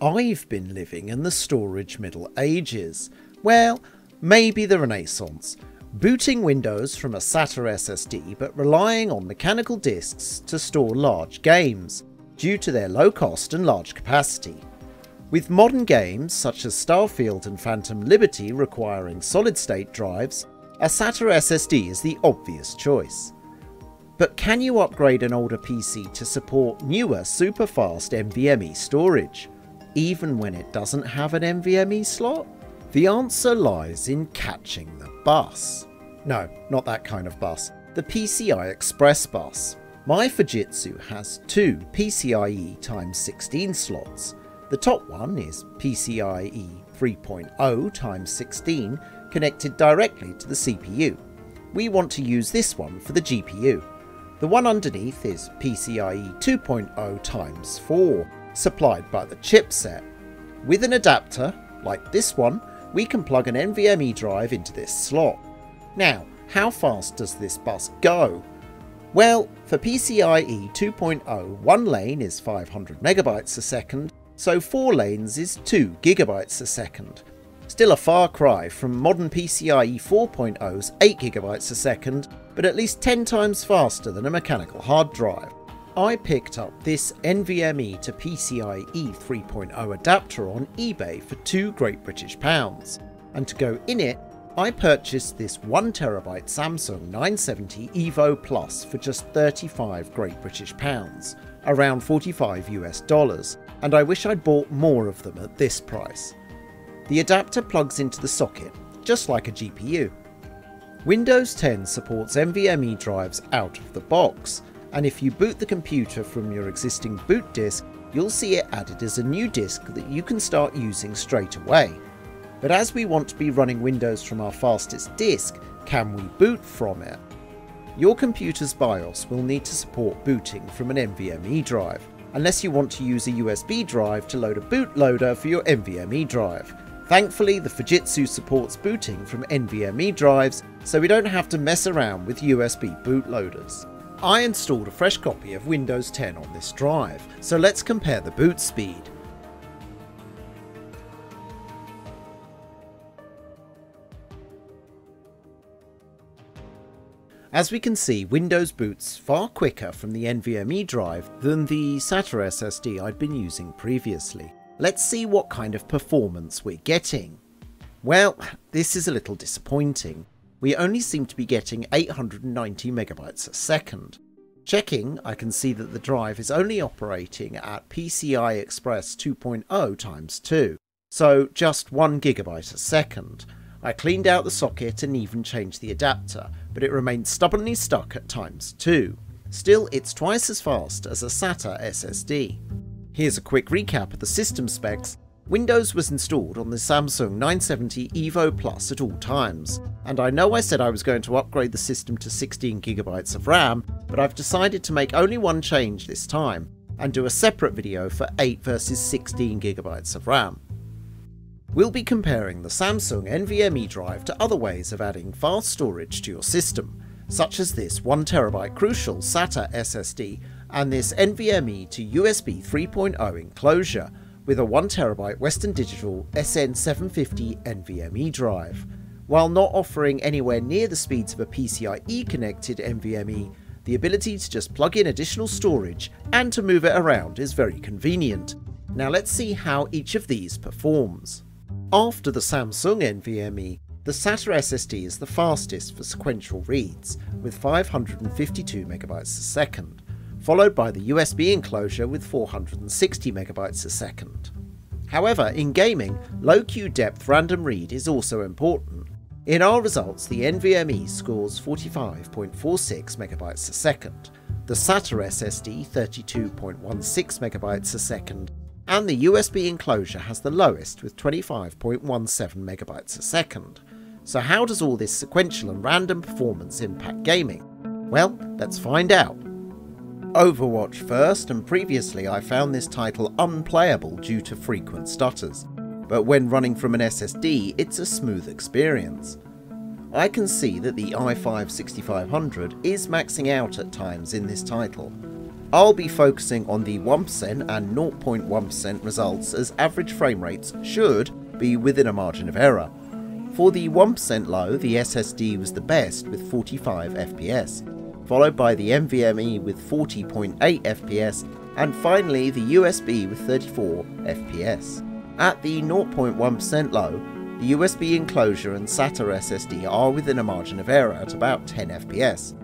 I've been living in the storage Middle Ages. Well, maybe the Renaissance. Booting Windows from a SATA SSD but relying on mechanical disks to store large games, due to their low cost and large capacity. With modern games such as Starfield and Phantom Liberty requiring solid-state drives, a SATA SSD is the obvious choice. But can you upgrade an older PC to support newer super-fast NVMe storage, even when it doesn't have an NVMe slot? The answer lies in catching the bus. No, not that kind of bus. The PCI Express bus. My Fujitsu has two PCIe x 16 slots. The top one is PCIe 3.0 x 16 connected directly to the CPU. We want to use this one for the GPU. The one underneath is PCIe 2.0 x 4 supplied by the chipset. With an adapter, like this one, we can plug an NVMe drive into this slot. Now, how fast does this bus go? Well, for PCIe 2.0, one lane is 500 megabytes a second, so four lanes is 2 gigabytes a second. Still a far cry from modern PCIe 4.0's 8 gigabytes a second, but at least 10 times faster than a mechanical hard drive. I picked up this NVMe to PCIe 3.0 adapter on eBay for £2, and to go in it, I purchased this 1TB Samsung 970 Evo Plus for just £35, around $45, and I wish I'd bought more of them at this price. The adapter plugs into the socket, just like a GPU. Windows 10 supports NVMe drives out of the box, and if you boot the computer from your existing boot disk, you'll see it added as a new disk that you can start using straight away. But as we want to be running Windows from our fastest disk, can we boot from it? Your computer's BIOS will need to support booting from an NVMe drive, unless you want to use a USB drive to load a bootloader for your NVMe drive. Thankfully, the Fujitsu supports booting from NVMe drives, so we don't have to mess around with USB bootloaders. I installed a fresh copy of Windows 10 on this drive, so let's compare the boot speed. As we can see, Windows boots far quicker from the NVMe drive than the SATA SSD I'd been using previously. Let's see what kind of performance we're getting. Well, this is a little disappointing. We only seem to be getting 890 megabytes a second. Checking, I can see that the drive is only operating at PCI Express 2.0 x 2, so just 1 gigabyte a second. I cleaned out the socket and even changed the adapter, but it remains stubbornly stuck at times 2. Still, it's twice as fast as a SATA SSD. Here's a quick recap of the system specs. Windows was installed on the Samsung 970 Evo Plus at all times, and I know I said I was going to upgrade the system to 16GB of RAM, but I've decided to make only one change this time, and do a separate video for 8 versus 16GB of RAM. We'll be comparing the Samsung NVMe drive to other ways of adding fast storage to your system, such as this 1TB Crucial SATA SSD and this NVMe to USB 3.0 enclosure, with a 1TB Western Digital SN750 NVMe drive. While not offering anywhere near the speeds of a PCIe connected NVMe, the ability to just plug in additional storage and to move it around is very convenient. Now let's see how each of these performs. After the Samsung NVMe, the SATA SSD is the fastest for sequential reads, with 552 megabytes a second, followed by the USB enclosure with 460 megabytes a second. However, in gaming, low queue depth random read is also important. In our results, the NVMe scores 45.46 megabytes a second, the SATA SSD 32.16 megabytes a second, and the USB enclosure has the lowest with 25.17 megabytes a second. So how does all this sequential and random performance impact gaming? Well, let's find out. Overwatch first, and previously I found this title unplayable due to frequent stutters, but when running from an SSD it's a smooth experience. I can see that the i5-6500 is maxing out at times in this title. I'll be focusing on the 1% and 0.1% results, as average frame rates should be within a margin of error. For the 1% low, the SSD was the best with 45 FPS, followed by the NVMe with 40.8 FPS, and finally the USB with 34 FPS. At the 0.1% low, the USB enclosure and SATA SSD are within a margin of error at about 10 FPS,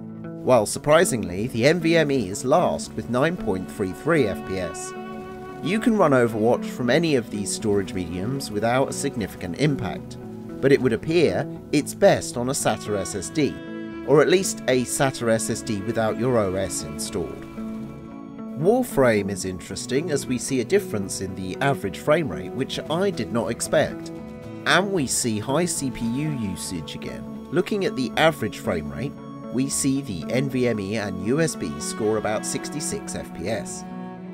while surprisingly the NVMe is last with 9.33 FPS. You can run Overwatch from any of these storage mediums without a significant impact, but it would appear it's best on a SATA SSD, or at least a SATA SSD without your OS installed. Warframe is interesting as we see a difference in the average frame rate, which I did not expect, and we see high CPU usage again. Looking at the average frame rate, we see the NVMe and USB score about 66 FPS.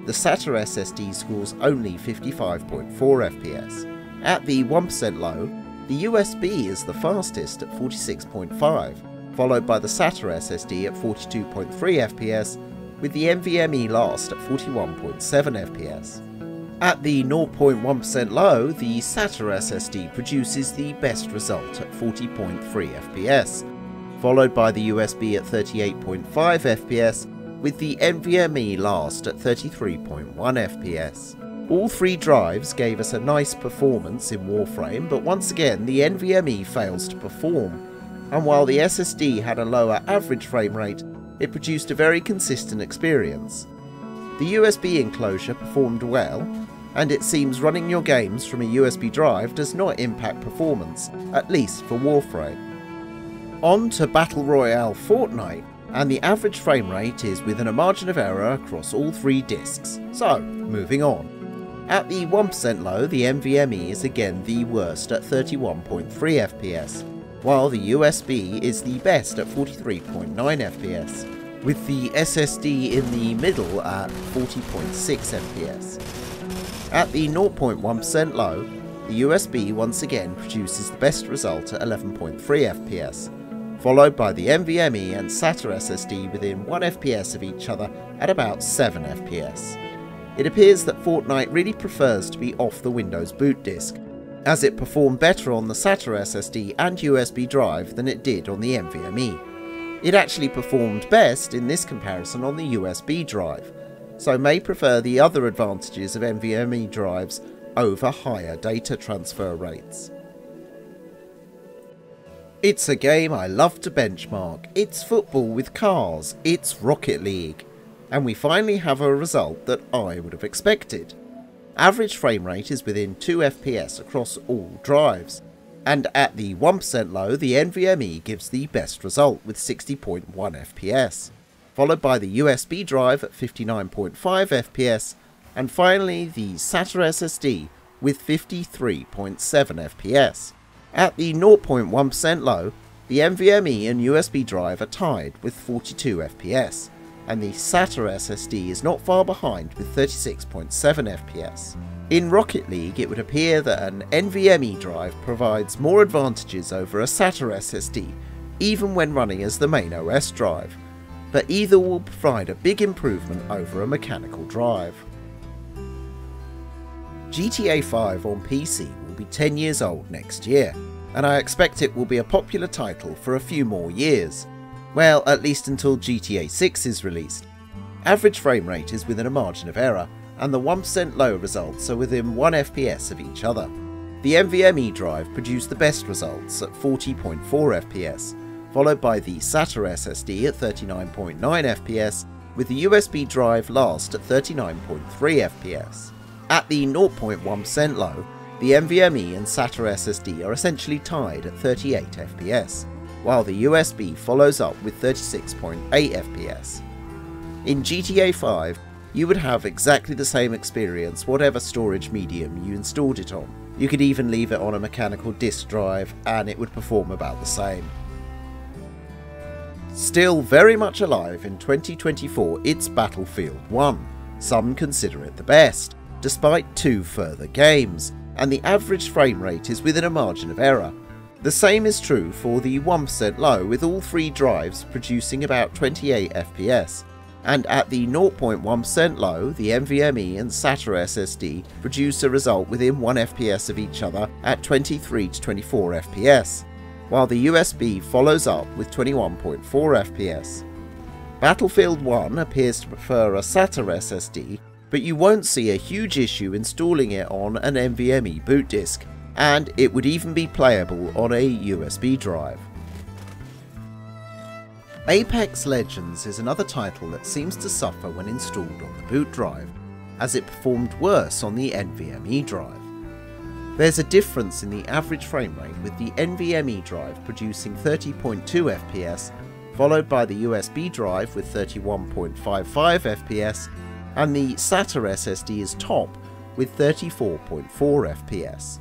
The SATA SSD scores only 55.4 FPS. At the 1% low, the USB is the fastest at 46.5, followed by the SATA SSD at 42.3 FPS, with the NVMe last at 41.7 FPS. At the 0.1% low, the SATA SSD produces the best result at 40.3 FPS, followed by the USB at 38.5 FPS, with the NVMe last at 33.1 FPS. All three drives gave us a nice performance in Warframe, but once again the NVMe fails to perform, and while the SSD had a lower average frame rate, it produced a very consistent experience. The USB enclosure performed well, and it seems running your games from a USB drive does not impact performance, at least for Warframe. On to Battle Royale Fortnite, and the average frame rate is within a margin of error across all three discs, so moving on. At the 1% low, the NVMe is again the worst at 31.3 FPS, while the USB is the best at 43.9 FPS. With the SSD in the middle at 40.6 FPS. At the 0.1% low, the USB once again produces the best result at 11.3 FPS, followed by the NVMe and SATA SSD within 1 FPS of each other at about 7 FPS. It appears that Fortnite really prefers to be off the Windows boot disk, as it performed better on the SATA SSD and USB drive than it did on the NVMe. It actually performed best in this comparison on the USB drive, so may prefer the other advantages of NVMe drives over higher data transfer rates. It's a game I love to benchmark. It's football with cars. It's Rocket League. And we finally have a result that I would have expected. Average frame rate is within 2 FPS across all drives. And at the 1% low, the NVMe gives the best result with 60.1 FPS, followed by the USB drive at 59.5 FPS, and finally the SATA SSD with 53.7 FPS. At the 0.1% low, the NVMe and USB drive are tied with 42 FPS, and the SATA SSD is not far behind with 36.7 FPS. In Rocket League, it would appear that an NVMe drive provides more advantages over a SATA SSD, even when running as the main OS drive, but either will provide a big improvement over a mechanical drive. GTA 5 on PC will be 10 years old next year, and I expect it will be a popular title for a few more years. Well, at least until GTA 6 is released. Average frame rate is within a margin of error, and the 1% low results are within 1 FPS of each other. The NVMe drive produced the best results at 40.4 FPS, followed by the SATA SSD at 39.9 FPS, with the USB drive last at 39.3 FPS. At the 0.1% low, the NVMe and SATA SSD are essentially tied at 38 FPS, while the USB follows up with 36.8 FPS. In GTA 5, you would have exactly the same experience whatever storage medium you installed it on. You could even leave it on a mechanical disk drive and it would perform about the same. Still very much alive in 2024, it's Battlefield 1. Some consider it the best, despite 2 further games, and the average frame rate is within a margin of error. The same is true for the 1% low, with all 3 drives producing about 28 FPS, and at the 0.1% low, the NVMe and SATA SSD produce a result within 1 FPS of each other at 23 to 24 FPS, while the USB follows up with 21.4 FPS. Battlefield 1 appears to prefer a SATA SSD, but you won't see a huge issue installing it on an NVMe boot disk, and it would even be playable on a USB drive. Apex Legends is another title that seems to suffer when installed on the boot drive, as it performed worse on the NVMe drive. There's a difference in the average frame rate, with the NVMe drive producing 30.2 FPS, followed by the USB drive with 31.55 FPS, and the SATA SSD is top with 34.4 FPS.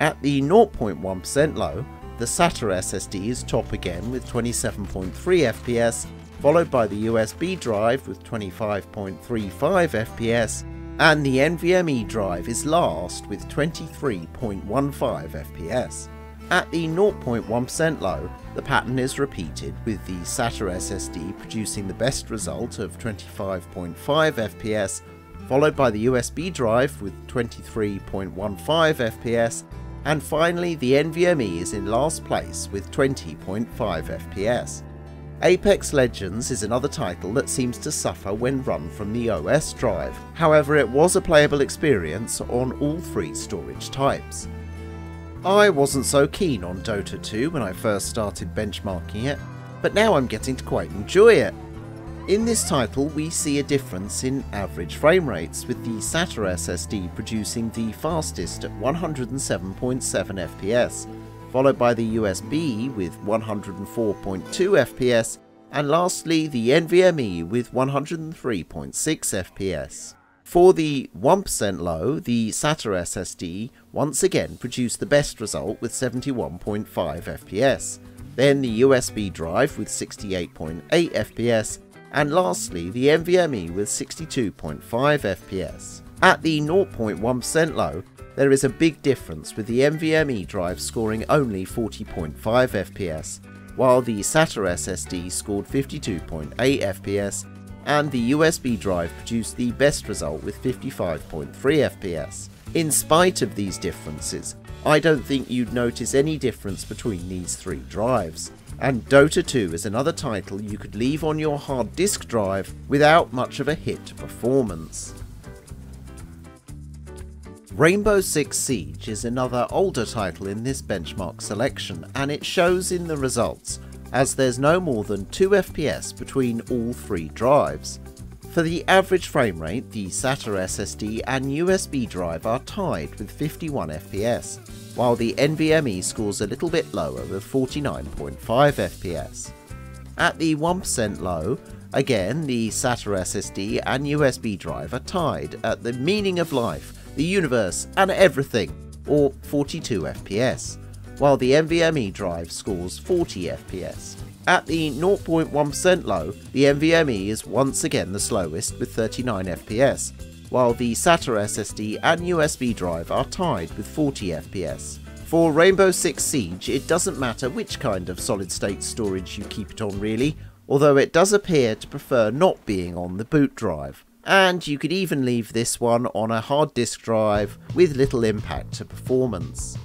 At the 0.1% low, the SATA SSD is top again with 27.3 FPS, followed by the USB drive with 25.35 FPS, and the NVMe drive is last with 23.15 FPS. At the 0.1% low, the pattern is repeated, with the SATA SSD producing the best result of 25.5 FPS, followed by the USB drive with 23.15 FPS, and finally, the NVMe is in last place with 20.5 FPS. Apex Legends is another title that seems to suffer when run from the OS drive. However, it was a playable experience on all three storage types. I wasn't so keen on Dota 2 when I first started benchmarking it, but now I'm getting to quite enjoy it. In this title, we see a difference in average frame rates, with the SATA SSD producing the fastest at 107.7 FPS, followed by the USB with 104.2 FPS, and lastly the NVMe with 103.6 FPS. For the 1% low, the SATA SSD once again produced the best result with 71.5 FPS, then the USB drive with 68.8 FPS, and lastly the NVMe with 62.5 FPS. At the 0.1% low, there is a big difference, with the NVMe drive scoring only 40.5 FPS, while the SATA SSD scored 52.8 FPS, and the USB drive produced the best result with 55.3 FPS. In spite of these differences, I don't think you'd notice any difference between these three drives. And Dota 2 is another title you could leave on your hard disk drive without much of a hit to performance. Rainbow Six Siege is another older title in this benchmark selection, and it shows in the results, as there's no more than 2 FPS between all three drives. For the average frame rate, the SATA SSD and USB drive are tied with 51 FPS, while the NVMe scores a little bit lower with 49.5 FPS. At the 1% low, again the SATA SSD and USB drive are tied at the meaning of life, the universe and everything, or 42 FPS, while the NVMe drive scores 40 FPS. At the 0.1% low, the NVMe is once again the slowest with 39 FPS, while the SATA SSD and USB drive are tied with 40 FPS. For Rainbow Six Siege, it doesn't matter which kind of solid-state storage you keep it on really, although it does appear to prefer not being on the boot drive. And you could even leave this one on a hard disk drive with little impact to performance.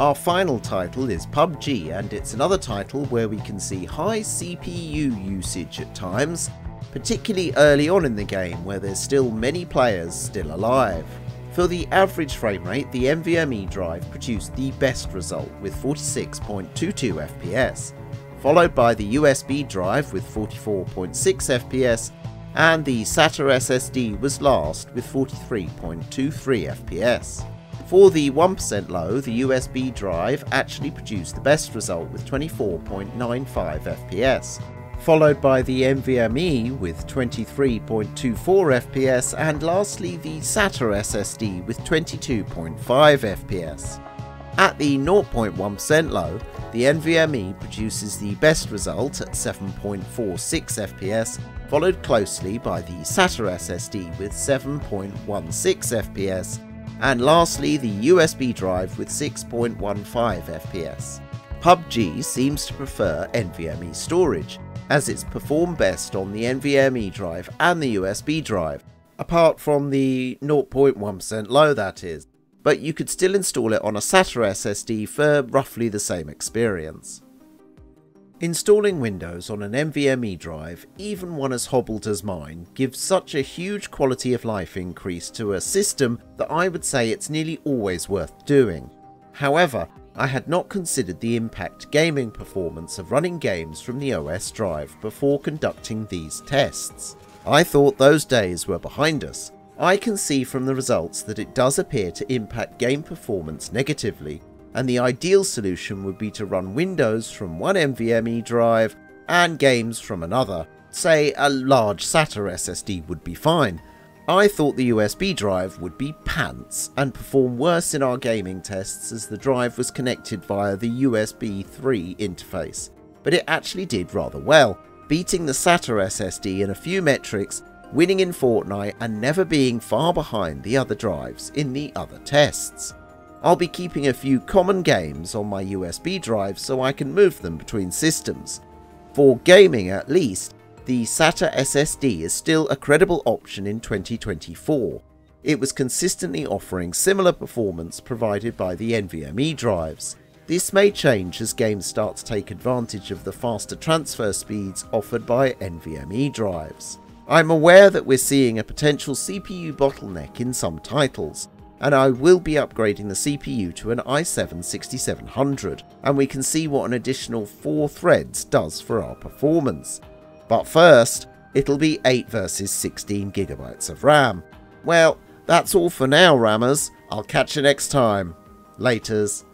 Our final title is PUBG, and it's another title where we can see high CPU usage at times, particularly early on in the game where there's still many players still alive. For the average frame rate, the NVMe drive produced the best result with 46.22 FPS, followed by the USB drive with 44.6 FPS, and the SATA SSD was last with 43.23 FPS. For the 1% low, the USB drive actually produced the best result with 24.95 FPS, followed by the NVMe with 23.24 FPS, and lastly the SATA SSD with 22.5 FPS. At the 0.1% low, the NVMe produces the best result at 7.46 FPS, followed closely by the SATA SSD with 7.16 FPS, and lastly the USB drive with 6.15 FPS. PUBG seems to prefer NVMe storage, as it's performed best on the NVMe drive and the USB drive, apart from the 0.1% low that is, but you could still install it on a SATA SSD for roughly the same experience. Installing Windows on an NVMe drive, even one as hobbled as mine, gives such a huge quality of life increase to a system that I would say it's nearly always worth doing. However, I had not considered the impact gaming performance of running games from the OS drive before conducting these tests. I thought those days were behind us. I can see from the results that it does appear to impact game performance negatively, and the ideal solution would be to run Windows from one NVMe drive and games from another. Say a large SATA SSD would be fine. I thought the USB drive would be pants and perform worse in our gaming tests as the drive was connected via the USB 3 interface, but it actually did rather well, beating the SATA SSD in a few metrics, winning in Fortnite and never being far behind the other drives in the other tests. I'll be keeping a few common games on my USB drive so I can move them between systems. For gaming at least, the SATA SSD is still a credible option in 2024. It was consistently offering similar performance provided by the NVMe drives. This may change as games start to take advantage of the faster transfer speeds offered by NVMe drives. I'm aware that we're seeing a potential CPU bottleneck in some titles, and I will be upgrading the CPU to an i7-6700, and we can see what an additional 4 threads does for our performance. But first, it'll be 8 versus 16GB of RAM. Well, that's all for now, Rammers. I'll catch you next time. Laters.